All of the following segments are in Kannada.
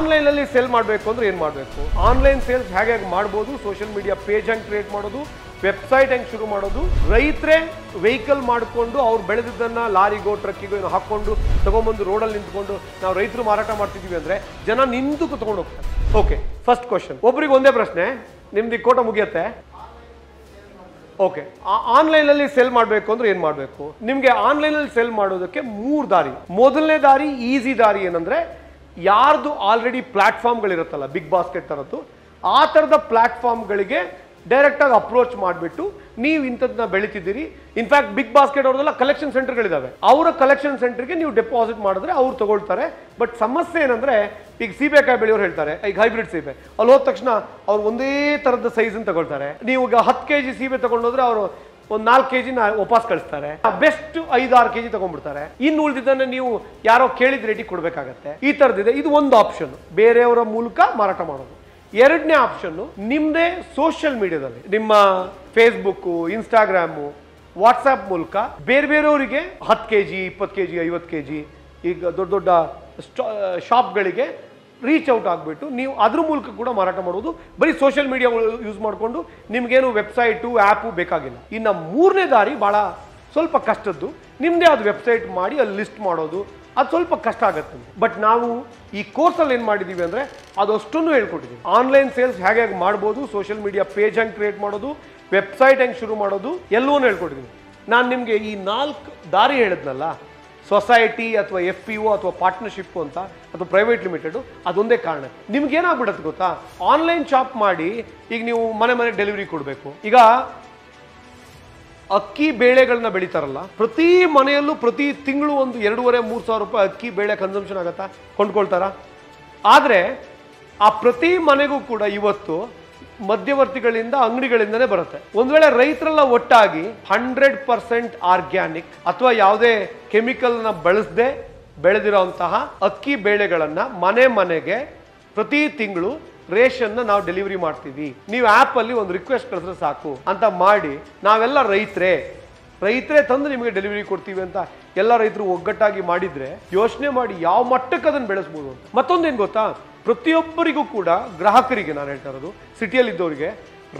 ಆನ್ಲೈನ್ ಅಲ್ಲಿ ಸೇಲ್ ಮಾಡಬೇಕು ಅಂದ್ರೆ ಏನು ಮಾಡಬೇಕು, ಆನ್ಲೈನ್ ಸೇಲ್ಸ್ ಹೇಗೆ ಮಾಡಬಹುದು, ಸೋಶಿಯಲ್ ಮೀಡಿಯಾ ಪೇಜ್ ಅನ್ನು ಕ್ರಿಯೇಟ್ ಮಾಡೋದು, ವೆಬ್ಸೈಟ್ ಅನ್ನು ಶುರು ಮಾಡೋದು. ರೈತರೇ ವೆಹಿಕಲ್ ಮಾಡಿಕೊಂಡು ಅವರು ಬೆಳೆದಿದ್ದನ್ನ ಲಾರಿಗೋ ಟ್ರಕ್ಕಿಗೋ ಏನೋ ಹಾಕೊಂಡು ತಗೊಂಬಂದು ರೋಡ್ ಅಲ್ಲಿ ನಿಂತ್ಕೊಂಡು ನಾವು ರೈತರು ಮಾರಾಟ ಮಾಡ್ತಿದೀವಿ ಅಂದ್ರೆ ಜನ ನಿಂತು ತಗೊಂಡು ಹೋಗ್ತಾರೆ. Okay, first question. ಒಬ್ಬರಿಗೆ ಒಂದೇ ಪ್ರಶ್ನೆ, ನಿಮ್ದು ಈ ಕೋಟ ಮುಗಿಯುತ್ತೆ. ಓಕೆ, ಆನ್ಲೈನಲ್ಲಿ ಸೆಲ್ ಮಾಡಬೇಕು ಅಂದ್ರೆ ಏನು ಮಾಡಬೇಕು? ನಿಮಗೆ ಆನ್ಲೈನಲ್ಲಿ ಸೆಲ್ ಮಾಡೋದಕ್ಕೆ ಮೂರು ದಾರಿ. ಮೊದಲನೇ ದಾರಿ, ಈಸಿ ದಾರಿ ಏನಂದರೆ, ಯಾರ್ದು ಆಲ್ರೆಡಿ ಪ್ಲ್ಯಾಟ್ಫಾರ್ಮ್ಗಳಿರುತ್ತಲ್ಲ, ಬಿಗ್ ಬಾಸ್ಕೆಟ್ ಥರದ್ದು, ಆ ಥರದ ಪ್ಲ್ಯಾಟ್ಫಾರ್ಮ್ಗಳಿಗೆ ಡೈರೆಕ್ಟಾಗಿ ಅಪ್ರೋಚ್ ಮಾಡಿಬಿಟ್ಟು ನೀವು ಇಂಥದ್ದನ್ನ ಬೆಳೀತಿದ್ದೀರಿ. ಇನ್ಫ್ಯಾಕ್ಟ್ ಬಿಗ್ ಬಾಸ್ಕೆಟ್ ಅವ್ರದ್ದೆಲ್ಲ ಕಲೆಕ್ಷನ್ ಸೆಂಟರ್ಗಳಿದ್ದಾವೆ, ಅವರ ಕಲೆಕ್ಷನ್ ಸೆಂಟರ್ಗೆ ನೀವು ಡೆಪಾಸಿಟ್ ಮಾಡಿದ್ರೆ ಅವ್ರು ತೊಗೊಳ್ತಾರೆ. ಬಟ್ ಸಮಸ್ಯೆ ಏನಂದರೆ, ಈಗ ಸೀಬೆಕಾಯಿ ಬೆಳೆಯೋರು ಹೇಳ್ತಾರೆ, ಈಗ ಹೈಬ್ರಿಡ್ ಸೀಬೆ, ಅಲ್ಲಿ ಹೋದ ತಕ್ಷಣ ಅವ್ರು ಒಂದೇ ಥರದ ಸೈಜನ್ನು ತೊಗೊಳ್ತಾರೆ. ನೀವು ಈಗ 10 kg ಸೀಬೆ ತೊಗೊಂಡೋದ್ರೆ ಅವರು ಒಂದು 4 kg ವಾಪಸ್ ಕಳಿಸ್ತಾರೆ, ಬೆಸ್ಟ್ 5-6 kg ತಗೊಂಡ್ಬಿಡ್ತಾರೆ. ಇನ್ನು ಉಳಿದಿದ್ದನ್ನು ನೀವು ಯಾರೋ ಕೇಳಿದ ರೇಟಿಗೆ ಕೊಡಬೇಕಾಗತ್ತೆ. ಈ ಥರದ್ದಿದೆ. ಇದು ಒಂದು ಆಪ್ಷನ್, ಬೇರೆಯವರ ಮೂಲಕ ಮಾರಾಟ ಮಾಡೋದು. ಎರಡನೇ ಆಪ್ಷನ್ನು, ನಿಮ್ಮದೇ ಸೋಷಿಯಲ್ ಮೀಡಿಯಾದಲ್ಲಿ ನಿಮ್ಮ ಫೇಸ್ಬುಕ್ಕು, ಇನ್ಸ್ಟಾಗ್ರಾಮು, ವಾಟ್ಸಪ್ ಮೂಲಕ ಬೇರೆ ಬೇರೆಯವರಿಗೆ 10 kg, 20 kg, 50 kg ಈಗ ದೊಡ್ಡ ದೊಡ್ಡ ಶಾಪ್ಗಳಿಗೆ ರೀಚ್ ಔಟ್ ಆಗಿಬಿಟ್ಟು ನೀವು ಅದ್ರ ಮೂಲಕ ಕೂಡ ಮಾರಾಟ ಮಾಡೋದು. ಬರೀ ಸೋಷಿಯಲ್ ಮೀಡಿಯಾ ಯೂಸ್ ಮಾಡಿಕೊಂಡು ನಿಮಗೇನು ವೆಬ್ಸೈಟು ಆ್ಯಪು ಬೇಕಾಗಿಲ್ಲ. ಇನ್ನು ಮೂರನೇ ದಾರಿ ಭಾಳ ಸ್ವಲ್ಪ ಕಷ್ಟದ್ದು, ನಿಮ್ಮದೇ ಅದು ವೆಬ್ಸೈಟ್ ಮಾಡಿ ಅಲ್ಲಿ ಲಿಸ್ಟ್ ಮಾಡೋದು, ಅದು ಸ್ವಲ್ಪ ಕಷ್ಟ ಆಗುತ್ತೆ. ಬಟ್ ನಾವು ಈ ಕೋರ್ಸಲ್ಲಿ ಏನು ಮಾಡಿದ್ದೀವಿ ಅಂದರೆ ಅದು ಅಷ್ಟನ್ನು ಹೇಳ್ಕೊಟ್ಟಿದ್ದೀವಿ. ಆನ್ಲೈನ್ ಸೇಲ್ಸ್ ಹೇಗೆ ಮಾಡ್ಬೋದು, ಸೋಷಿಯಲ್ ಮೀಡಿಯಾ ಪೇಜ್ ಹೆಂಗೆ ಕ್ರಿಯೇಟ್ ಮಾಡೋದು, ವೆಬ್ಸೈಟ್ ಹೆಂಗೆ ಶುರು ಮಾಡೋದು, ಎಲ್ಲವನ್ನೂ ಹೇಳ್ಕೊಟ್ಟಿದ್ದೀನಿ. ನಾನು ನಿಮಗೆ ಈ 4 ದಾರಿ ಹೇಳಿದ್ನಲ್ಲ, ಸೊಸೈಟಿ ಅಥವಾ FPO ಅಥವಾ ಪಾರ್ಟ್ನರ್ಶಿಪ್ಪು ಅಂತ, ಅಥವಾ ಪ್ರೈವೇಟ್ ಲಿಮಿಟೆಡು, ಅದೊಂದೇ ಕಾರಣ. ನಿಮ್ಗೇನಾಗ್ಬಿಡತ್ತೆ ಗೊತ್ತಾ, ಆನ್ಲೈನ್ ಶಾಪ್ ಮಾಡಿ ಈಗ ನೀವು ಮನೆ ಮನೆ ಡೆಲಿವರಿ ಕೊಡಬೇಕು. ಈಗ ಅಕ್ಕಿ ಬೇಳೆಗಳನ್ನ ಬೆಳೀತಾರಲ್ಲ, ಪ್ರತಿ ಮನೆಯಲ್ಲೂ ಪ್ರತಿ ತಿಂಗಳು ಒಂದು 2,500-3,000 ರೂಪಾಯಿ ಅಕ್ಕಿ ಬೇಳೆ ಕನ್ಸಂಪ್ಷನ್ ಆಗುತ್ತಾ, ಕೊಂಡ್ಕೊಳ್ತಾರ? ಆದರೆ ಆ ಪ್ರತಿ ಮನೆಗೂ ಕೂಡ ಇವತ್ತು ಮಧ್ಯವರ್ತಿಗಳಿಂದ, ಅಂಗಡಿಗಳಿಂದನೇ ಬರುತ್ತೆ. ಒಂದು ವೇಳೆ ರೈತರೆಲ್ಲ ಒಟ್ಟಾಗಿ 100% ಆರ್ಗ್ಯಾನಿಕ್ ಅಥವಾ ಯಾವುದೇ ಕೆಮಿಕಲ್ನ ಬಳಸದೆ ಬೆಳೆದಿರೋಂತಹ ಅಕ್ಕಿ ಬೇಳೆಗಳನ್ನು ಮನೆ ಮನೆಗೆ ಪ್ರತಿ ತಿಂಗಳು ರೇಷನ್ನ ನಾವು ಡೆಲಿವರಿ ಮಾಡ್ತೀವಿ. ನೀವು ಆ್ಯಪಲ್ಲಿ ಒಂದು ರಿಕ್ವೆಸ್ಟ್ ಕಳಿಸಿದ್ರೆ ಸಾಕು ಅಂತ ಮಾಡಿ, ನಾವೆಲ್ಲ ರೈತರೇ ತಂದು ನಿಮಗೆ ಡೆಲಿವರಿ ಕೊಡ್ತೀವಿ ಅಂತ ಎಲ್ಲ ರೈತರು ಒಗ್ಗಟ್ಟಾಗಿ ಮಾಡಿದರೆ ಯೋಚನೆ ಮಾಡಿ ಯಾವ ಮಟ್ಟಕ್ಕೆ ಅದನ್ನು ಬೆಳೆಸ್ಬೋದು ಅಂತ. ಮತ್ತೊಂದೇನು ಗೊತ್ತಾ, ಪ್ರತಿಯೊಬ್ಬರಿಗೂ ಕೂಡ, ಗ್ರಾಹಕರಿಗೆ, ನಾನು ಹೇಳ್ತಾ ಇರೋದು ಸಿಟಿಯಲ್ಲಿದ್ದವ್ರಿಗೆ,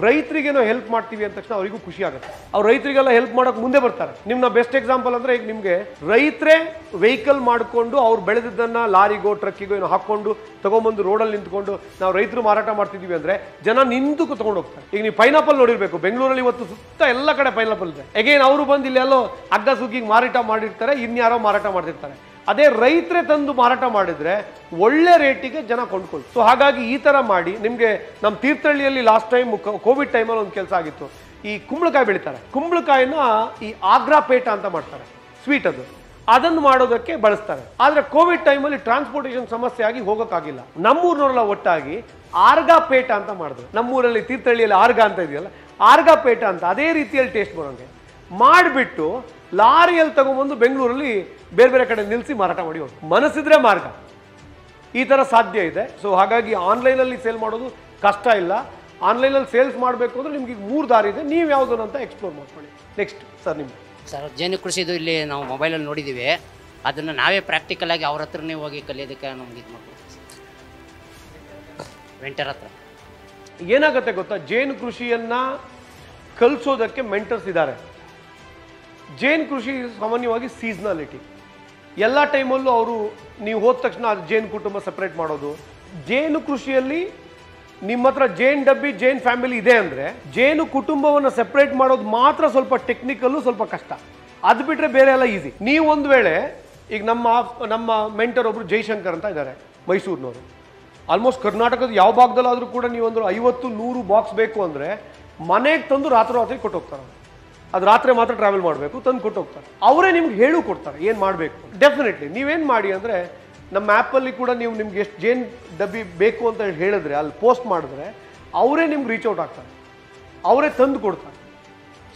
ರೈತರಿಗೆ ನಾವು ಹೆಲ್ಪ್ ಮಾಡ್ತೀವಿ ಅಂದ ತಕ್ಷಣ ಅವರಿಗೂ ಖುಷಿ ಆಗುತ್ತೆ. ಅವ್ರು ರೈತರಿಗೆಲ್ಲ ಹೆಲ್ಪ್ ಮಾಡೋಕೆ ಮುಂದೆ ಬರ್ತಾರೆ. ನಿಮ್ಮ ಬೆಸ್ಟ್ ಎಕ್ಸಾಂಪಲ್ ಅಂದರೆ, ಈಗ ನಿಮಗೆ ರೈತರೇ ವೆಹಿಕಲ್ ಮಾಡಿಕೊಂಡು ಅವ್ರು ಬೆಳೆದಿದ್ದನ್ನು ಲಾರಿಗೋ ಟ್ರಕ್ಕಿಗೋ ಏನೋ ಹಾಕ್ಕೊಂಡು ತೊಗೊಂಬಂದು ರೋಡಲ್ಲಿ ನಿಂತ್ಕೊಂಡು ನಾವು ರೈತರು ಮಾರಾಟ ಮಾಡ್ತಿದ್ದೀವಿ ಅಂದರೆ ಜನ ನಿಂತು ತೊಗೊಂಡು ಹೋಗ್ತಾರೆ. ಈಗ ನೀವು ಪೈನಾಪಲ್ ನೋಡಿರಬೇಕು, ಬೆಂಗಳೂರಲ್ಲಿ ಇವತ್ತು ಸುತ್ತ ಎಲ್ಲ ಕಡೆ ಪೈನಾಪಲ್ ಇದೆ. ಅಗೇನ್ ಅವರು ಬಂದು ಇಲ್ಲೆಲ್ಲೋ ಅಗ್ಗ ಸುಗ್ಗಿಗೆ ಮಾರಾಟ ಮಾಡಿರ್ತಾರೆ, ಇನ್ಯಾರೋ ಮಾರಾಟ ಮಾಡ್ತಿರ್ತಾರೆ. ಅದೇ ರೈತರೇ ತಂದು ಮಾರಾಟ ಮಾಡಿದರೆ ಒಳ್ಳೆ ರೇಟಿಗೆ ಜನ ಕೊಂಡ್ಕೊಳ್ತಾರೆ. ಸೊ ಹಾಗಾಗಿ ಈ ಥರ ಮಾಡಿ. ನಿಮಗೆ ನಮ್ಮ ತೀರ್ಥಹಳ್ಳಿಯಲ್ಲಿ ಲಾಸ್ಟ್ ಟೈಮ್ ಕೋವಿಡ್ ಟೈಮಲ್ಲಿ ಒಂದು ಕೆಲಸ ಆಗಿತ್ತು. ಈ ಕುಂಬಳಕಾಯಿ ಬೆಳೀತಾರೆ, ಕುಂಬಳಕಾಯಿನ ಈ ಆಗ್ರಾ ಪೇಟ ಅಂತ ಮಾಡ್ತಾರೆ, ಸ್ವೀಟ್ ಅದು, ಅದನ್ನು ಮಾಡೋದಕ್ಕೆ ಬಳಸ್ತಾರೆ. ಆದರೆ ಕೋವಿಡ್ ಟೈಮಲ್ಲಿ ಟ್ರಾನ್ಸ್ಪೋರ್ಟೇಷನ್ ಸಮಸ್ಯೆ ಆಗಿ ಹೋಗೋಕ್ಕಾಗಿಲ್ಲ. ನಮ್ಮೂರಿನವರೆಲ್ಲ ಒಟ್ಟಾಗಿ ಆರ್ಗಾ ಪೇಟ ಅಂತ ಮಾಡಿದ್ರು. ನಮ್ಮೂರಲ್ಲಿ ತೀರ್ಥಹಳ್ಳಿಯಲ್ಲಿ ಆರ್ಗಾ ಅಂತ ಇದೆಯಲ್ಲ, ಆರ್ಗಾ ಪೇಟ ಅಂತ ಅದೇ ರೀತಿಯಲ್ಲಿ ಟೇಸ್ಟ್ ಬರೋಂಗೆ ಮಾಡಿಬಿಟ್ಟು ಲಾರಿಯಲ್ಲಿ ತಗೊಂಬಂದು ಬೆಂಗಳೂರಲ್ಲಿ ಬೇರೆ ಬೇರೆ ಕಡೆ ನಿಲ್ಲಿಸಿ ಮಾರಾಟ ಮಾಡಿ ಹೋಗಿ. ಮನಸ್ಸಿದ್ರೆ ಮಾರ್ಗ, ಈ ಥರ ಸಾಧ್ಯ ಇದೆ. ಸೊ ಹಾಗಾಗಿ ಆನ್ಲೈನಲ್ಲಿ ಸೇಲ್ ಮಾಡೋದು ಕಷ್ಟ ಇಲ್ಲ. ಆನ್ಲೈನಲ್ಲಿ ಸೇಲ್ಸ್ ಮಾಡಬೇಕು ಅಂದರೆ ನಿಮ್ಗೆ 3 ದಾರಿ ಇದೆ. ನೀವು ಯಾವುದನ್ನು ಅಂತ ಎಕ್ಸ್ಪ್ಲೋರ್ ಮಾಡ್ಕೊಳ್ಳಿ. ನೆಕ್ಸ್ಟ್ ಸರ್, ನಿಮ್ಮ ಸರ್ ಜೇನು ಕೃಷಿದು ಇಲ್ಲಿ ನಾವು ಮೊಬೈಲಲ್ಲಿ ನೋಡಿದ್ದೀವಿ, ಅದನ್ನು ನಾವೇ ಪ್ರಾಕ್ಟಿಕಲಾಗಿ ಅವ್ರ ಹತ್ರನೇ ಹೋಗಿ ಕಲಿಯೋದಕ್ಕೆ ನಮ್ಗೆ ಇದು ಮಾಡ್ಕೊಡ್ತೀವಿ ಮೆಂಟರ್ ಹತ್ರ. ಏನಾಗುತ್ತೆ ಗೊತ್ತಾ, ಜೇನು ಕೃಷಿಯನ್ನು ಕಲಿಸೋದಕ್ಕೆ ಮೆಂಟರ್ಸ್ ಇದ್ದಾರೆ. ಜೇನು ಕೃಷಿ ಸಾಮಾನ್ಯವಾಗಿ ಸೀಸ್ನಾಲಿಟಿ, ಎಲ್ಲ ಟೈಮಲ್ಲೂ ಅವರು ನೀವು ಹೋದ ತಕ್ಷಣ ಅದು ಜೇನು ಕುಟುಂಬ ಸಪ್ರೇಟ್ ಮಾಡೋದು. ಜೇನು ಕೃಷಿಯಲ್ಲಿ ನಿಮ್ಮ ಹತ್ರ ಜೇನು ಡಬ್ಬಿ, ಜೇನು ಫ್ಯಾಮಿಲಿ ಇದೆ ಅಂದರೆ ಜೇನು ಕುಟುಂಬವನ್ನು ಸಪ್ರೇಟ್ ಮಾಡೋದು ಮಾತ್ರ ಸ್ವಲ್ಪ ಟೆಕ್ನಿಕಲ್ಲು, ಸ್ವಲ್ಪ ಕಷ್ಟ. ಅದು ಬಿಟ್ಟರೆ ಬೇರೆ ಎಲ್ಲ ಈಸಿ. ನೀವು ಒಂದು ವೇಳೆ ಈಗ ನಮ್ಮ ಮೆಂಟರ್ ಒಬ್ಬರು ಜೈಶಂಕರ್ ಅಂತ ಇದ್ದಾರೆ, ಮೈಸೂರಿನವರು. ಆಲ್ಮೋಸ್ಟ್ ಕರ್ನಾಟಕದ ಯಾವ ಭಾಗದಲ್ಲಾದರೂ ಕೂಡ ನೀವೊಂದು 50-100 ಬಾಕ್ಸ್ ಬೇಕು ಅಂದರೆ ಮನೆಗೆ ತಂದು ರಾತ್ರಿ ಕೊಟ್ಟೋಗ್ತಾರೆ. ಅದು ರಾತ್ರಿ ಮಾತ್ರ ಟ್ರಾವೆಲ್ ಮಾಡಬೇಕು, ತಂದು ಕೊಟ್ಟು ಹೋಗ್ತಾರೆ. ಅವರೇ ನಿಮ್ಗೆ ಹೇಳು ಕೊಡ್ತಾರೆ ಏನು ಮಾಡಬೇಕು. ಡೆಫಿನೆಟ್ಲಿ ನೀವೇನು ಮಾಡಿ ಅಂದರೆ, ನಮ್ಮ ಆ್ಯಪಲ್ಲಿ ಕೂಡ ನೀವು ನಿಮ್ಗೆ ಎಷ್ಟು ಜೇನು ಡಬ್ಬಿ ಬೇಕು ಅಂತ ಹೇಳಿದ್ರೆ ಅಲ್ಲಿ ಪೋಸ್ಟ್ ಮಾಡಿದ್ರೆ ಅವರೇ ನಿಮ್ಗೆ ರೀಚ್ ಔಟ್ ಆಗ್ತಾರೆ, ಅವರೇ ತಂದು ಕೊಡ್ತಾರೆ.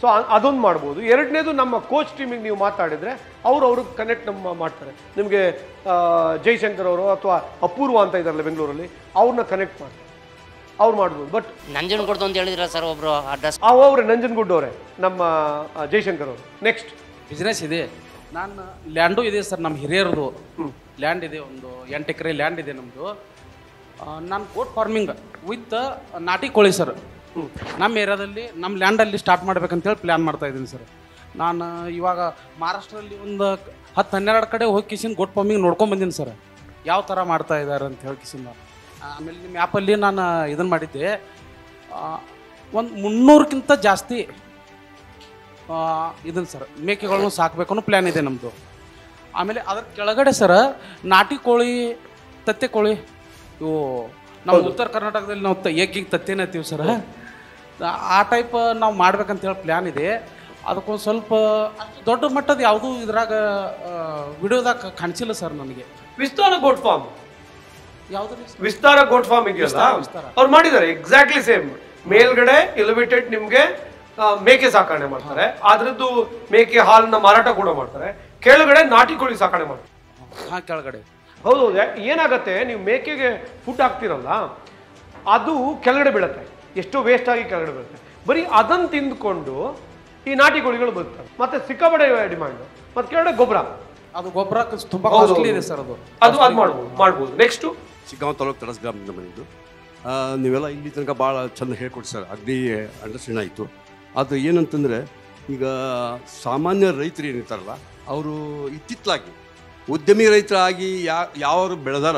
ಸೊ ಅದೊಂದು ಮಾಡ್ಬೋದು. ಎರಡನೇದು, ನಮ್ಮ ಕೋಚ್ ಟೀಮಿಗೆ ನೀವು ಮಾತಾಡಿದರೆ ಅವ್ರಿಗೆ ಕನೆಕ್ಟ್ ಮಾಡ್ತಾರೆ. ನಿಮಗೆ ಜೈಶಂಕರ್ ಅವರು ಅಥವಾ ಅಪೂರ್ವ ಅಂತ ಇದ್ದಾರಲ್ಲ ಬೆಂಗಳೂರಲ್ಲಿ, ಅವ್ರನ್ನ ಕನೆಕ್ಟ್ ಮಾಡ್ತಾರೆ, ಅವ್ರು ಮಾಡ್ಬೋದು. ಬಟ್ ನಂಜನಗೂಡು ಅಂತ ಹೇಳಿದ್ರೆ ಸರ್ ಒಬ್ರು ಅಡ್ರೆಸ್, ಅವ್ರೆ ನಂಜನಗೂಡು ಅವರೇ ನಮ್ಮ ಜೈಶಂಕರ್ ಅವರು. ನೆಕ್ಸ್ಟ್ ಬಿಸ್ನೆಸ್ ಇದೆ, ನಾನು ಲ್ಯಾಂಡು ಇದೆ ಸರ್, ನಮ್ಮ ಹಿರಿಯರದು ಲ್ಯಾಂಡ್ ಇದೆ, ಒಂದು 8 ಎಕರೆ ಲ್ಯಾಂಡ್ ಇದೆ ನಮ್ಮದು. ನಾನು ಕೋಟ್ ಫಾರ್ಮಿಂಗ್ ವಿತ್ ನಾಟಿ ಕೋಳಿ ಸರ್. ನಮ್ಮ ಏರಿಯಾದಲ್ಲಿ ನಮ್ಮ ಲ್ಯಾಂಡಲ್ಲಿ ಸ್ಟಾರ್ಟ್ ಮಾಡಬೇಕಂತೇಳಿ ಪ್ಲ್ಯಾನ್ ಮಾಡ್ತಾ ಇದ್ದೀನಿ ಸರ್. ನಾನು ಇವಾಗ ಮಹಾರಾಷ್ಟ್ರದಲ್ಲಿ ಒಂದು 10-12 ಕಡೆ ಹೋಗಿ ಕಿಸಿನ ಗೋಟ್ ಫಾರ್ಮಿಂಗ್ ನೋಡ್ಕೊಂಬಂದಿನಿ ಸರ್, ಯಾವ ಥರ ಮಾಡ್ತಾ ಇದ್ದಾರೆ ಅಂತ ಹೇಳಿ ಕಿಸಿನ. ಆಮೇಲೆ ನಿಮ್ಮ ಆ್ಯಪಲ್ಲಿ ನಾನು ಇದನ್ನು ಮಾಡಿದ್ದೆ, ಒಂದು 300ಕ್ಕಿಂತ ಜಾಸ್ತಿ ಇದನ್ನು ಸರ್ ಮೇಕೆಗಳನ್ನು ಸಾಕಬೇಕು ಅನ್ನೋ ಪ್ಲ್ಯಾನ್ ಇದೆ ನಮ್ಮದು. ಆಮೇಲೆ ಅದ್ರ ಕೆಳಗಡೆ ಸರ್ ನಾಟಿ ಕೋಳಿ, ತತ್ತೆ ಕೋಳಿ, ಇವು ನಾವು ಉತ್ತರ ಕರ್ನಾಟಕದಲ್ಲಿ ನಾವು ಏಕಿಗೆ ತತ್ತೇನೆ ಅಂತೀವಿ ಸರ್, ಆ ಟೈಪ್ ನಾವು ಮಾಡ್ಬೇಕಂತೇಳಿ ಪ್ಲ್ಯಾನ್ ಇದೆ. ಅದಕ್ಕೊಂದು ಸ್ವಲ್ಪ ದೊಡ್ಡ ಮಟ್ಟದ ಯಾವುದೂ ಇದ್ರಾಗ ವಿಡಿಯೋದಾಗ ಕಾಣಿಸಿಲ್ಲ ಸರ್ ನನಗೆ. ವಿಸ್ತಾರ ಗೋಟ್ ಫಾರ್ಮ್ ಯಾವ್ದು ವಿಸ್ತಾರ ಗೋಟ್ ಫಾರ್ಮ್ ಇದೆಯಲ್ಲ ಅವ್ರು ಮಾಡಿದ್ದಾರೆ ಎಕ್ಸಾಕ್ಟ್ಲಿ ಸೇಮ್. ಮೇಲ್ಗಡೆ ಎಲಿವೇಟೆಡ್ ನಿಮಗೆ ಮೇಕೆ ಸಾಕಣೆ ಮಾಡ್ತಾರೆ, ಅದ್ರದ್ದು ಮೇಕೆ ಹಾಲನ್ನ ಮಾರಾಟ ಕೂಡ ಮಾಡ್ತಾರೆ. ಕೆಳಗಡೆ ನಾಟಿ ಕೋಳಿ ಸಾಕಣೆ ಮಾಡ್ತಾರೆ. ಹಾಂ ಕೆಳಗಡೆ ಹೌದು. ಏನಾಗುತ್ತೆ, ನೀವು ಮೇಕೆಗೆ ಫುಡ್ ಹಾಕ್ತಿರಲ್ಲ ಅದು ಕೆಳಗಡೆ ಬೀಳುತ್ತೆ, ಎಷ್ಟೋ ವೇಸ್ಟ್ ಆಗಿ ಕೆಳಗಡೆ ಬೀಳುತ್ತೆ. ಬರೀ ಅದನ್ನು ತಿಂದ್ಕೊಂಡು ಈ ನಾಟಿ ಕೋಳಿಗಳು ಬದುಕ್ತವೆ. ಮತ್ತೆ ಸಿಕ್ಕಾಪಡೆ ಡಿಮ್ಯಾಂಡ್. ಮತ್ತೆ ಕೆಳಗಡೆ ಗೊಬ್ಬರ, ಅದು ಗೊಬ್ಬರ ತುಂಬ ಕಾಸ್ಟ್ಲಿ ಇದೆ ಸರ್. ಅದು ಅದು ಅದು ಮಾಡ್ಬೋದು. ನೆಕ್ಸ್ಟು ಸಿಗ್ಗಾಂವ್ ತಾಲೂಕು ತಡಸ್ ಗ್ರಾಮದಿಂದ ಬಂದಿದ್ದು. ನೀವೆಲ್ಲ ಇಲ್ಲಿ ತನಕ ಭಾಳ ಚೆಂದ ಹೇಳ್ಕೊಡಿ ಸರ್, ಅಗ್ದಿ ಅಂಡರ್ಸ್ಟ್ಯಾಂಡ್ ಆಯಿತು. ಅದು ಏನಂತಂದರೆ, ಈಗ ಸಾಮಾನ್ಯ ರೈತರು ಏನಿರ್ತಾರಲ್ಲ ಅವರು ಇತ್ತಿತ್ತಲಾಗಿ ಉದ್ಯಮಿ ರೈತರಾಗಿ ಯಾರು ಬೆಳೆದಾರ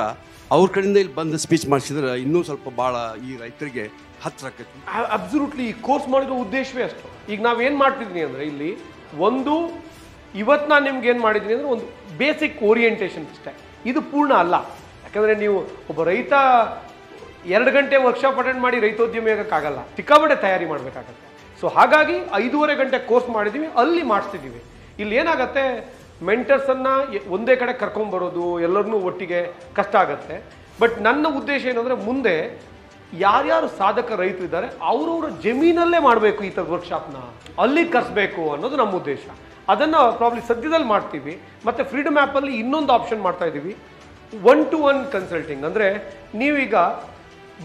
ಅವ್ರ ಕಡೆಯಿಂದ ಇಲ್ಲಿ ಬಂದು ಸ್ಪೀಚ್ ಮಾಡಿಸಿದ್ರೆ ಇನ್ನೂ ಸ್ವಲ್ಪ ಭಾಳ ಈ ರೈತರಿಗೆ ಹತ್ತಿರ ಆಕೈತಿ. ಅಬ್ಸಲ್ಯೂಟ್ಲಿ ಈ ಕೋರ್ಸ್ ಮಾಡಿರೋ ಉದ್ದೇಶವೇ ಅಷ್ಟು. ಈಗ ನಾವೇನು ಮಾಡ್ತಿದ್ದೀನಿ ಅಂದರೆ, ಇಲ್ಲಿ ಒಂದು ಇವತ್ತು ನಾನು ನಿಮ್ಗೆ ಏನು ಮಾಡಿದ್ದೀನಿ ಅಂದರೆ ಒಂದು ಬೇಸಿಕ್ ಓರಿಯೆಂಟೇಷನ್ ಅಷ್ಟೇ, ಇದು ಪೂರ್ಣ ಅಲ್ಲ. ಯಾಕಂದರೆ ನೀವು ಒಬ್ಬ ರೈತ 2 ಗಂಟೆ ವರ್ಕ್ಶಾಪ್ ಅಟೆಂಡ್ ಮಾಡಿ ರೈತೋದ್ಯಮಿ ಆಗೋಕ್ಕಾಗಲ್ಲ, ಸಿಕ್ಕಾಪಟ್ಟೆ ತಯಾರಿ ಮಾಡಬೇಕಾಗತ್ತೆ. ಸೊ ಹಾಗಾಗಿ 5:30 ಗಂಟೆ ಕೋರ್ಸ್ ಮಾಡಿದ್ದೀವಿ, ಅಲ್ಲಿ ಮಾಡಿಸ್ತಿದ್ದೀವಿ. ಇಲ್ಲಿ ಏನಾಗುತ್ತೆ, ಮೆಂಟರ್ಸನ್ನು ಒಂದೇ ಕಡೆ ಕರ್ಕೊಂಬರೋದು ಎಲ್ಲರನ್ನೂ ಒಟ್ಟಿಗೆ ಕಷ್ಟ ಆಗುತ್ತೆ. ಬಟ್ ನನ್ನ ಉದ್ದೇಶ ಏನಂದರೆ, ಮುಂದೆ ಯಾರ್ಯಾರು ಸಾಧಕ ರೈತರಿದ್ದಾರೆ ಅವರವರ ಜಮೀನಲ್ಲೇ ಮಾಡಬೇಕು ಈ ಥರ ವರ್ಕ್ಶಾಪ್ನ, ಅಲ್ಲಿ ಕರೆಸಬೇಕು ಅನ್ನೋದು ನಮ್ಮ ಉದ್ದೇಶ. ಅದನ್ನು ಪ್ರಾಬ್ಲಿ ಸದ್ಯದಲ್ಲಿ ಮಾಡ್ತೀವಿ. ಮತ್ತು ಫ್ರೀಡಮ್ ಆ್ಯಪಲ್ಲಿ ಇನ್ನೊಂದು ಆಪ್ಷನ್ ಮಾಡ್ತಾಯಿದ್ದೀವಿ, 1-to-1 ಕನ್ಸಲ್ಟಿಂಗ್. ಅಂದರೆ ನೀವೀಗ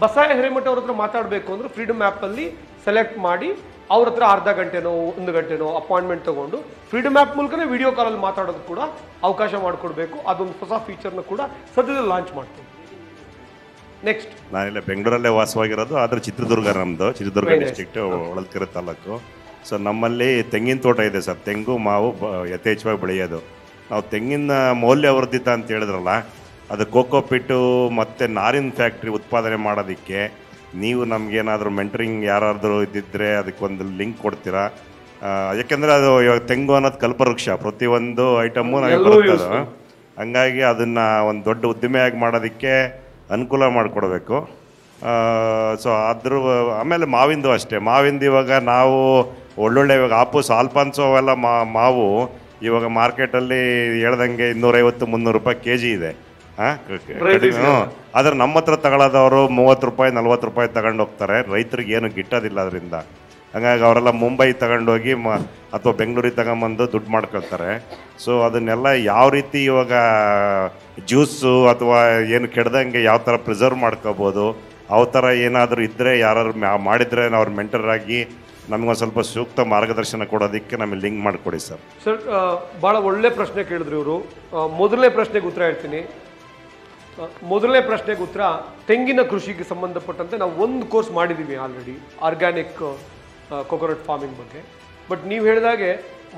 ಬಸಾಯ ಹಿರೇಮಠ ಅವ್ರ ಹತ್ರ ಮಾತಾಡಬೇಕು ಅಂದರೆ ಫ್ರೀಡಮ್ ಆ್ಯಪಲ್ಲಿ ಸೆಲೆಕ್ಟ್ ಮಾಡಿ ಅವ್ರ ಹತ್ರ 1/2 ಗಂಟೆನೋ 1 ಗಂಟೆನೋ ಅಪಾಯಿಂಟ್ಮೆಂಟ್ ತೊಗೊಂಡು ಫ್ರೀಡಮ್ ಆ್ಯಪ್ ಮೂಲಕನೇ ವಿಡಿಯೋ ಕಾಲಲ್ಲಿ ಮಾತಾಡೋದು ಕೂಡ ಅವಕಾಶ ಮಾಡಿಕೊಡ್ಬೇಕು. ಅದೊಂದು ಹೊಸ ಫೀಚರ್ನ ಕೂಡ ಸದ್ಯದಲ್ಲಿ ಲಾಂಚ್ ಮಾಡ್ತೀವಿ. ನೆಕ್ಸ್ಟ್, ನಾನಿಲ್ಲ ಬೆಂಗಳೂರಲ್ಲೇ ವಾಸವಾಗಿರೋದು, ಆದರೆ ಚಿತ್ರದುರ್ಗ ನಮ್ಮದು, ಚಿತ್ರದುರ್ಗ ಡಿಸ್ಟ್ರಿಕ್ಟ್, ಹೊಳಲ್ಕೆರೆ ತಾಲೂಕು. ಸೊ ನಮ್ಮಲ್ಲಿ ತೆಂಗಿನ ತೋಟ ಇದೆ ಸರ್. ತೆಂಗು ಮಾವು ಯಥೇಚ್ಛವಾಗಿ ಬೆಳೆಯೋದು. ನಾವು ತೆಂಗಿನ ಮೌಲ್ಯವರ್ಧಿತ ಅಂತ ಹೇಳಿದ್ರಲ್ಲ, ಅದು ಕೋಕೋಪಿಟ್ಟು ಮತ್ತು ನಾರಿನ ಫ್ಯಾಕ್ಟ್ರಿ ಉತ್ಪಾದನೆ ಮಾಡೋದಕ್ಕೆ ನೀವು ನಮಗೇನಾದರೂ ಮೆಂಟರಿಂಗ್ ಯಾರಾದರೂ ಇದ್ದಿದ್ದರೆ ಅದಕ್ಕೊಂದು ಲಿಂಕ್ ಕೊಡ್ತೀರಾ? ಯಾಕೆಂದರೆ ಅದು ಇವಾಗ ತೆಂಗು ಅನ್ನೋದು ಕಲ್ಪವೃಕ್ಷ, ಪ್ರತಿಯೊಂದು ಐಟಮು ನಮಗೆ ಬರುತ್ತದು. ಹಂಗಾಗಿ ಅದನ್ನು ಒಂದು ದೊಡ್ಡ ಉದ್ದಿಮೆಯಾಗಿ ಮಾಡೋದಕ್ಕೆ ಅನುಕೂಲ ಮಾಡಿಕೊಡ್ಬೇಕು. ಸೊ ಅದ್ರ ಆಮೇಲೆ ಮಾವಿಂದು ಅಷ್ಟೇ. ಮಾವಿಂದು ಇವಾಗ ನಾವು ಒಳ್ಳೊಳ್ಳೆ ಇವಾಗ ಆಪೂಸ್ ಆಲ್ಫಾನ್ಸೋ ಅವೆಲ್ಲ ಮಾವು ಇವಾಗ ಮಾರ್ಕೆಟಲ್ಲಿ ಹೇಳ್ದಂಗೆ 250-300 ರೂಪಾಯಿ kg ಇದೆ. ಆದರೆ ನಮ್ಮ ಹತ್ರ ತಗೊಳ್ಳೋದವರು 30-40 ರೂಪಾಯಿ ತಗೊಂಡೋಗ್ತಾರೆ. ರೈತರಿಗೆ ಏನು ಗಿಟ್ಟೋದಿಲ್ಲ ಅದರಿಂದ. ಹಂಗಾಗಿ ಅವರೆಲ್ಲ ಮುಂಬೈ ತಗೊಂಡೋಗಿ ಅಥವಾ ಬೆಂಗಳೂರಿಗೆ ತಗೊಂಬಂದು ದುಡ್ಡು ಮಾಡ್ಕೊಳ್ತಾರೆ. ಸೊ ಅದನ್ನೆಲ್ಲ ಯಾವ ರೀತಿ ಇವಾಗ ಜ್ಯೂಸು ಅಥವಾ ಏನು ಕೆಡ್ದಂಗೆ ಯಾವ ಥರ ಪ್ರಿಸರ್ವ್ ಮಾಡ್ಕೋಬೋದು, ಯಾವ ಥರ ಏನಾದರೂ ಇದ್ದರೆ ಯಾರು ಮಾಡಿದರೆ ಅವ್ರ ಮೆಂಟರಾಗಿ ನಮಗೊಂದು ಸ್ವಲ್ಪ ಸೂಕ್ತ ಮಾರ್ಗದರ್ಶನ ಕೊಡೋದಕ್ಕೆ ನಮಗೆ ಲಿಂಕ್ ಮಾಡಿಕೊಡಿ ಸರ್. ಸರ್ ಭಾಳ ಒಳ್ಳೆ ಪ್ರಶ್ನೆ ಕೇಳಿದ್ರು ಇವರು. ಮೊದಲನೇ ಪ್ರಶ್ನೆಗೆ ಉತ್ತರ ತೆಂಗಿನ ಕೃಷಿಗೆ ಸಂಬಂಧಪಟ್ಟಂತೆ ನಾವು ಒಂದು ಕೋರ್ಸ್ ಮಾಡಿದ್ದೀವಿ ಆಲ್ರೆಡಿ, ಆರ್ಗ್ಯಾನಿಕ್ ಕೋಕೋನಟ್ ಫಾರ್ಮಿಂಗ್ ಬಗ್ಗೆ. ಬಟ್ ನೀವು ಹೇಳಿದಾಗೆ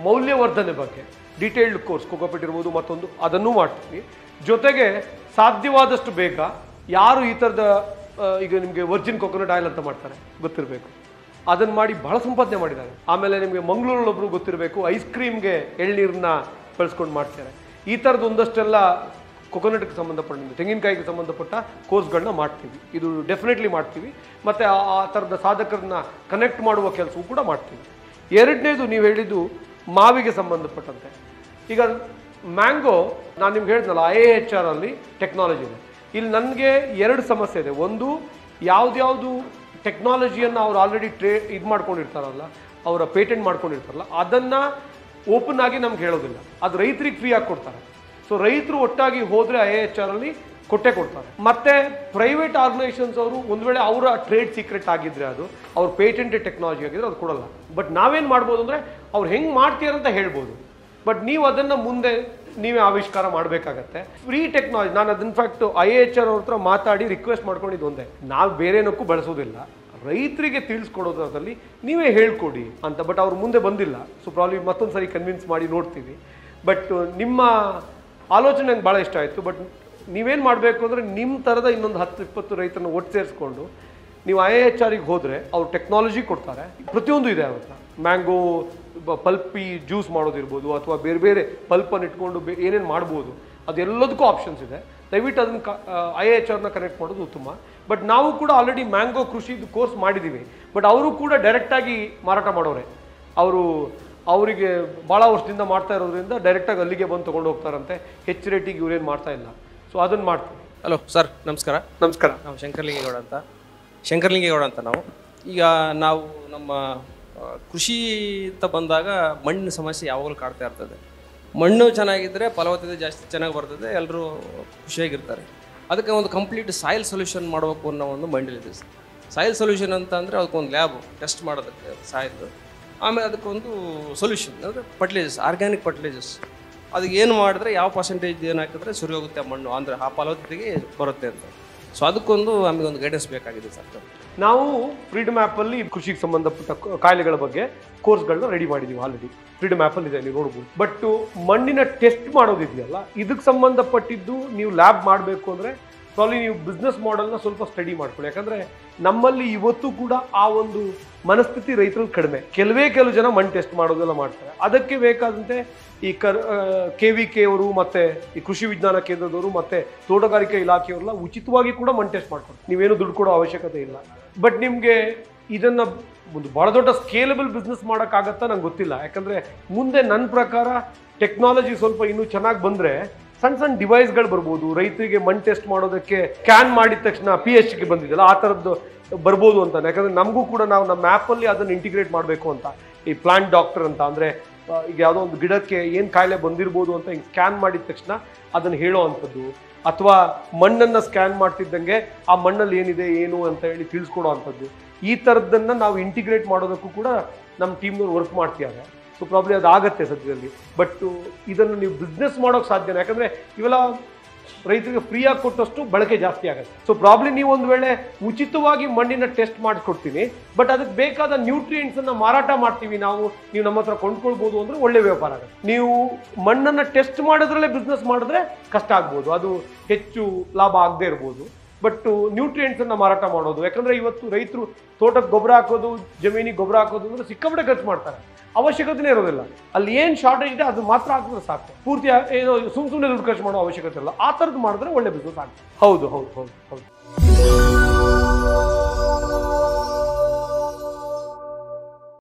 ಮೌಲ್ಯವರ್ಧನೆ ಬಗ್ಗೆ ಡೀಟೇಲ್ಡ್ ಕೋರ್ಸ್ ಕೋಕೋಪಿಟ್ ಇರ್ಬೋದು, ಮತ್ತೊಂದು ಅದನ್ನು ಮಾಡ್ತೀವಿ. ಜೊತೆಗೆ ಸಾಧ್ಯವಾದಷ್ಟು ಬೇಗ ಯಾರು ಈ ಥರದ, ಈಗ ನಿಮಗೆ ವರ್ಜಿನ್ ಕೋಕೋನಟ್ ಆಯಿಲ್ ಅಂತ ಮಾಡ್ತಾರೆ ಗೊತ್ತಿರಬೇಕು, ಅದನ್ನು ಮಾಡಿ ಬಹಳ ಸಂಪಾದನೆ ಮಾಡಿದ್ದಾರೆ. ಆಮೇಲೆ ನಿಮಗೆ ಮಂಗಳೂರಲ್ಲೊಬ್ರು ಗೊತ್ತಿರಬೇಕು, ಐಸ್ ಕ್ರೀಮ್ಗೆ ಎಳ್ನೀರನ್ನ ಬಳಸ್ಕೊಂಡು ಮಾಡ್ತಾರೆ. ಈ ಥರದ್ದು ಒಂದಷ್ಟೆಲ್ಲ ಕೊಕೊನಟ್ಗೆ ಸಂಬಂಧಪಟ್ಟಂತೆ ತೆಂಗಿನಕಾಯಿಗೆ ಸಂಬಂಧಪಟ್ಟ ಕೋರ್ಸ್ಗಳನ್ನ ಮಾಡ್ತೀವಿ. ಇದು ಡೆಫಿನೆಟ್ಲಿ ಮಾಡ್ತೀವಿ. ಮತ್ತು ಆ ಥರದ ಸಾಧಕರನ್ನ ಕನೆಕ್ಟ್ ಮಾಡುವ ಕೆಲಸವೂ ಕೂಡ ಮಾಡ್ತೀವಿ. 2ನೇದು ನೀವು ಹೇಳಿದ್ದು ಮಾವಿಗೆ ಸಂಬಂಧಪಟ್ಟಂತೆ. ಈಗ ಮ್ಯಾಂಗೋ ನಾನು ನಿಮ್ಗೆ ಹೇಳಿದ್ನಲ್ಲ, IIHRಲ್ಲಿ ಟೆಕ್ನಾಲಜಿ ಇದೆ. ಇಲ್ಲಿ ನನಗೆ 2 ಸಮಸ್ಯೆ ಇದೆ. ಒಂದು, ಯಾವುದ್ಯಾವುದು ಟೆಕ್ನಾಲಜಿಯನ್ನು ಅವ್ರು ಆಲ್ರೆಡಿ ಇದು ಮಾಡ್ಕೊಂಡಿರ್ತಾರಲ್ಲ, ಅವರ ಪೇಟೆಂಟ್ ಮಾಡ್ಕೊಂಡಿರ್ತಾರಲ್ಲ, ಅದನ್ನು ಓಪನ್ ಆಗಿ ನಮ್ಗೆ ಹೇಳೋದಿಲ್ಲ. ಅದು ರೈತರಿಗೆ ಫ್ರೀ ಆಗಿ ಕೊಡ್ತಾರೆ. ಸೊ ರೈತರು ಒಟ್ಟಾಗಿ ಹೋದರೆ IIHRಲ್ಲಿ ಕೊಟ್ಟೆ ಕೊಡ್ತಾರೆ. ಮತ್ತು ಪ್ರೈವೇಟ್ ಆರ್ಗನೈಸೇಷನ್ಸ್ ಅವರು ಒಂದು ವೇಳೆ ಅವರ ಟ್ರೇಡ್ ಸೀಕ್ರೆಟ್ ಆಗಿದ್ದರೆ, ಅದು ಅವ್ರ ಪೇಟೆಂಟೆಡ್ ಟೆಕ್ನಾಲಜಿ ಆಗಿದ್ದರೆ ಅದು ಕೊಡಲ್ಲ. ಬಟ್ ನಾವೇನು ಮಾಡ್ಬೋದು ಅಂದರೆ ಅವ್ರು ಹೆಂಗೆ ಮಾಡ್ತೀರಂತ ಹೇಳ್ಬೋದು. ಬಟ್ ನೀವು ಅದನ್ನು ಮುಂದೆ ನೀವೇ ಆವಿಷ್ಕಾರ ಮಾಡಬೇಕಾಗುತ್ತೆ. ಫ್ರೀ ಟೆಕ್ನಾಲಜಿ ನಾನು ಅದು ಇನ್ಫ್ಯಾಕ್ಟ್ IHR ಅವ್ರ ಹತ್ರ ಮಾತಾಡಿ ರಿಕ್ವೆಸ್ಟ್ ಮಾಡ್ಕೊಂಡಿದ್ದು ಒಂದೇ, ನಾವು ಬೇರೆನಕ್ಕೂ ಬಳಸೋದಿಲ್ಲ, ರೈತರಿಗೆ ತಿಳಿಸ್ಕೊಡೋದ್ರಲ್ಲಿ ನೀವೇ ಹೇಳ್ಕೊಡಿ ಅಂತ. ಬಟ್ ಅವ್ರು ಮುಂದೆ ಬಂದಿಲ್ಲ, ಸೊ ಪ್ರಾಬ್ಲಿ ಮತ್ತೊಂದು ಸರಿ ಕನ್ವಿನ್ಸ್ ಮಾಡಿ ನೋಡ್ತೀವಿ. ಬಟ್ ನಿಮ್ಮ ಆಲೋಚನೆ ನಂಗೆ ಭಾಳ ಇಷ್ಟ ಆಯಿತು. ಬಟ್ ನೀವೇನು ಮಾಡಬೇಕು ಅಂದರೆ ನಿಮ್ಮ ಥರದ ಇನ್ನೊಂದು 10-20 ರೈತರನ್ನ ಒಟ್ಟು ಸೇರಿಸ್ಕೊಂಡು ನೀವು IHRಗೆ ಹೋದರೆ ಅವ್ರು ಟೆಕ್ನಾಲಜಿ ಕೊಡ್ತಾರೆ, ಪ್ರತಿಯೊಂದು ಇದೆ ಅವ್ರ ಹತ್ರ. ಮ್ಯಾಂಗೋ ಪಲ್ಪಿ ಜ್ಯೂಸ್ ಮಾಡೋದಿರ್ಬೋದು ಅಥವಾ ಬೇರೆ ಬೇರೆ ಪಲ್ಪನ್ನು ಇಟ್ಕೊಂಡು ಏನೇನು ಮಾಡ್ಬೋದು ಅದೆಲ್ಲದಕ್ಕೂ ಆಪ್ಷನ್ಸ್ ಇದೆ. ದಯವಿಟ್ಟು ಅದನ್ನು IHRನ ಕನೆಕ್ಟ್ ಮಾಡೋದು ಉತ್ತಮ. ಬಟ್ ನಾವು ಕೂಡ ಆಲ್ರೆಡಿ ಮ್ಯಾಂಗೋ ಕೃಷಿದು ಕೋರ್ಸ್ ಮಾಡಿದ್ದೀವಿ. ಬಟ್ ಅವರು ಕೂಡ ಡೈರೆಕ್ಟಾಗಿ ಮಾರಾಟ ಮಾಡೋರೆ, ಅವರಿಗೆ ಭಾಳ ವರ್ಷದಿಂದ ಮಾಡ್ತಾ ಇರೋದ್ರಿಂದ ಡೈರೆಕ್ಟಾಗಿ ಅಲ್ಲಿಗೆ ಬಂದು ತೊಗೊಂಡು ಹೋಗ್ತಾರಂತೆ, ಹೆಚ್ಚು ರೇಟಿಗೆ ಇವ್ರೇನು ಮಾಡ್ತಾ ಇಲ್ಲ. ಸೊ ಅದನ್ನು ಮಾಡ್ತೀವಿ. ಹಲೋ ಸರ್, ನಮಸ್ಕಾರ. ನಮಸ್ಕಾರ, ನಾವು ಶಂಕರಲಿಂಗೇಗೌಡ ಅಂತ. ನಾವು ಈಗ ನಮ್ಮ ಕೃಷಿ ಅಂತ ಬಂದಾಗ ಮಣ್ಣಿನ ಸಮಸ್ಯೆ ಯಾವಾಗಲೂ ಕಾಡ್ತಾ ಇರ್ತದೆ. ಮಣ್ಣು ಚೆನ್ನಾಗಿದ್ದರೆ ಫಲವತ್ತತೆ ಜಾಸ್ತಿ ಚೆನ್ನಾಗಿ ಬರ್ತದೆ, ಎಲ್ಲರೂ ಖುಷಿಯಾಗಿರ್ತಾರೆ. ಅದಕ್ಕೆ ಒಂದು ಕಂಪ್ಲೀಟ್ ಸಾಯಿಲ್ ಸೊಲ್ಯೂಷನ್ ಮಾಡಬೇಕು ಅನ್ನೋ ಒಂದು ಮೈಂಡಲ್ಲಿದೆ. ಸಾಯಿಲ್ ಸೊಲ್ಯೂಷನ್ ಅಂತ ಅಂದರೆ ಅದಕ್ಕೊಂದು ಲ್ಯಾಬು ಟೆಸ್ಟ್ ಮಾಡೋದಕ್ಕೆ ಸಾಯಿಲ್, ಆಮೇಲೆ ಅದಕ್ಕೊಂದು ಸೊಲ್ಯೂಷನ್ ಅಂದರೆ ಫರ್ಟಿಲೈಸರ್ಸ್, ಆರ್ಗ್ಯಾನಿಕ್ ಫರ್ಟಿಲೈಸರ್ಸ್. ಅದಕ್ಕೆ ಏನು ಮಾಡಿದ್ರೆ ಯಾವ ಪರ್ಸೆಂಟೇಜ್ ಏನು ಹಾಕಿದ್ರೆ ಸರಿ ಹೋಗುತ್ತೆ ಮಣ್ಣು ಅಂದರೆ ಆ ಫಲವತ್ತತೆಗೆ ಬರುತ್ತೆ ಅಂತ. ಸೊ ಅದಕ್ಕೊಂದು ನಮಗೆ ಒಂದು ಗೈಡೆನ್ಸ್ ಬೇಕಾಗಿದೆ ಸರ್. ನಾವು ಫ್ರೀಡಮ್ ಆ್ಯಪಲ್ಲಿ ಕೃಷಿಗೆ ಸಂಬಂಧಪಟ್ಟ ಕಾಯಿಲೆಗಳ ಬಗ್ಗೆ ಕೋರ್ಸ್ಗಳನ್ನ ರೆಡಿ ಮಾಡಿದ್ದೀವಿ ಆಲ್ರೆಡಿ. ಫ್ರೀಡಮ್ ಆ್ಯಪಲ್ಲಿ ಇದೆ, ನೀವು ನೋಡ್ಬೋದು. ಬಟ್ ಮಣ್ಣಿನ ಟೆಸ್ಟ್ ಮಾಡೋದಿದೆಯಲ್ಲ, ಇದಕ್ಕೆ ಸಂಬಂಧಪಟ್ಟಿದ್ದು ನೀವು ಲ್ಯಾಬ್ ಮಾಡಬೇಕು ಅಂದರೆ ಪ್ರಾಬ್ಲಿ ನೀವು ಬಿಸ್ನೆಸ್ ಮಾಡೆಲ್ನ ಸ್ವಲ್ಪ ಸ್ಟಡಿ ಮಾಡ್ಕೊಳ್ಳಿ. ಯಾಕಂದರೆ ನಮ್ಮಲ್ಲಿ ಇವತ್ತು ಕೂಡ ಆ ಒಂದು ಮನಸ್ಥಿತಿ ರೈತರಲ್ಲಿ ಕಡಿಮೆ. ಕೆಲವು ಜನ ಮಣ್ಣು ಟೆಸ್ಟ್ ಮಾಡೋದೆಲ್ಲ ಮಾಡ್ತಾರೆ. ಅದಕ್ಕೆ ಬೇಕಾದಂತೆ ಈ KVKಯವರು ಮತ್ತು ಈ ಕೃಷಿ ವಿಜ್ಞಾನ ಕೇಂದ್ರದವರು ಮತ್ತು ತೋಟಗಾರಿಕೆ ಇಲಾಖೆಯವರೆಲ್ಲ ಉಚಿತವಾಗಿ ಕೂಡ ಮಣ್ಣು ಟೆಸ್ಟ್ ಮಾಡ್ಕೊಡ್ತಾರೆ, ನೀವೇನು ದುಡ್ಡು ಕೊಡೋ ಅವಶ್ಯಕತೆ ಇಲ್ಲ. ಬಟ್ ನಿಮಗೆ ಇದನ್ನು ಒಂದು ಭಾಳ ದೊಡ್ಡ ಸ್ಕೇಲೆಬಲ್ ಬಿಸ್ನೆಸ್ ಮಾಡೋಕ್ಕಾಗತ್ತಾ ನಂಗೆ ಗೊತ್ತಿಲ್ಲ. ಯಾಕಂದರೆ ಮುಂದೆ ನನ್ನ ಪ್ರಕಾರ ಟೆಕ್ನಾಲಜಿ ಸ್ವಲ್ಪ ಇನ್ನೂ ಚೆನ್ನಾಗಿ ಬಂದರೆ ಸಣ್ಣ ಸಣ್ಣ ಡಿವೈಸ್ಗಳು ಬರ್ಬೋದು. ರೈತರಿಗೆ ಮಣ್ಣು ಟೆಸ್ಟ್ ಮಾಡೋದಕ್ಕೆ ಸ್ಕ್ಯಾನ್ ಮಾಡಿದ ತಕ್ಷಣ PHಗೆ ಬಂದಿದೆಯಲ್ಲ ಆ ಥರದ್ದು ಬರ್ಬೋದು ಅಂತ. ಯಾಕಂದರೆ ನಮಗೂ ಕೂಡ ನಾವು ನಮ್ಮ ಆ್ಯಪಲ್ಲಿ ಅದನ್ನು ಇಂಟಿಗ್ರೇಟ್ ಮಾಡಬೇಕು ಅಂತ. ಈ ಪ್ಲಾಂಟ್ ಡಾಕ್ಟರ್ ಅಂತ ಅಂದರೆ ಈಗ ಯಾವುದೋ ಒಂದು ಗಿಡಕ್ಕೆ ಏನು ಕಾಯಿಲೆ ಬಂದಿರ್ಬೋದು ಅಂತ ಹಿಂಗೆ ಸ್ಕ್ಯಾನ್ ಮಾಡಿದ ತಕ್ಷಣ ಅದನ್ನು ಹೇಳೋ ಅಂಥದ್ದು, ಅಥವಾ ಮಣ್ಣನ್ನು ಸ್ಕ್ಯಾನ್ ಮಾಡ್ತಿದ್ದಂಗೆ ಆ ಮಣ್ಣಲ್ಲಿ ಏನಿದೆ ಏನು ಅಂತ ಹೇಳಿ ತಿಳಿಸ್ಕೊಡೋ ಅಂಥದ್ದು, ಈ ಥರದ್ದನ್ನು ನಾವು ಇಂಟಿಗ್ರೇಟ್ ಮಾಡೋದಕ್ಕೂ ಕೂಡ ನಮ್ಮ ಟೀಮ್ನವ್ರು ವರ್ಕ್ ಮಾಡ್ತಿದ್ದಾರೆ. ಸೊ ಪ್ರಾಬ್ಲಿ ಅದು ಆಗುತ್ತೆ ಸದ್ಯದಲ್ಲಿ. ಬಟ್ ಇದನ್ನು ನೀವು ಬಿಸ್ನೆಸ್ ಮಾಡೋಕ್ಕೆ ಸಾಧ್ಯನೇ, ಯಾಕಂದರೆ ಇವೆಲ್ಲ ರೈತರಿಗೆ ಫ್ರೀಯಾಗಿ ಕೊಟ್ಟಷ್ಟು ಬಳಕೆ ಜಾಸ್ತಿ ಆಗುತ್ತೆ. ಸೊ ಪ್ರಾಬ್ಲಿ ನೀವು ಒಂದು ವೇಳೆ ಉಚಿತವಾಗಿ ಮಣ್ಣಿನ ಟೆಸ್ಟ್ ಮಾಡಿಕೊಡ್ತೀನಿ, ಬಟ್ ಅದಕ್ಕೆ ಬೇಕಾದ ನ್ಯೂಟ್ರಿಯೆಂಟ್ಸನ್ನು ಮಾರಾಟ ಮಾಡ್ತೀವಿ ನಾವು, ನೀವು ನಮ್ಮ ಹತ್ರ ಕೊಂಡ್ಕೊಳ್ಬೋದು ಅಂದರೆ ಒಳ್ಳೆ ವ್ಯಾಪಾರ ಆಗುತ್ತೆ. ನೀವು ಮಣ್ಣನ್ನು ಟೆಸ್ಟ್ ಮಾಡೋದ್ರಲ್ಲೇ ಬಿಸ್ನೆಸ್ ಮಾಡಿದ್ರೆ ಕಷ್ಟ ಆಗ್ಬೋದು, ಅದು ಹೆಚ್ಚು ಲಾಭ ಆಗದೆ ಇರ್ಬೋದು. ಬಟ್ ನ್ಯೂಟ್ರಿಯೆಂಟ್ಸನ್ನು ಮಾರಾಟ ಮಾಡೋದು, ಯಾಕಂದರೆ ಇವತ್ತು ರೈತರು ತೋಟಕ್ಕೆ ಗೊಬ್ಬರ ಹಾಕೋದು, ಜಮೀನಿಗೆ ಗೊಬ್ಬರ ಹಾಕೋದು ಅಂದರೆ ಸಿಕ್ಕಾಪಟ್ಟೆ ಖರ್ಚು ಮಾಡ್ತಾರೆ, ಅವಶ್ಯಕತೆನೇ ಇರೋದಿಲ್ಲ. ಅಲ್ಲಿ ಏನು ಶಾರ್ಟೇಜ್ ಇದೆ ಅದು ಮಾತ್ರ ಹಾಕಿದ್ರೆ ಸಾಕು, ಪೂರ್ತಿ ಏನೋ ಸುಮ್ಮನೆ ದುಡ್ಡು ಖರ್ಚು ಮಾಡೋ ಅವಶ್ಯಕತೆ ಇಲ್ಲ. ಆ ಥರದ್ದು ಮಾಡಿದ್ರೆ ಒಳ್ಳೆ ಬಿಸ್ನೆಸ್ ಆಗುತ್ತೆ. ಹೌದು ಹೌದು ಹೌದು ಹೌದು.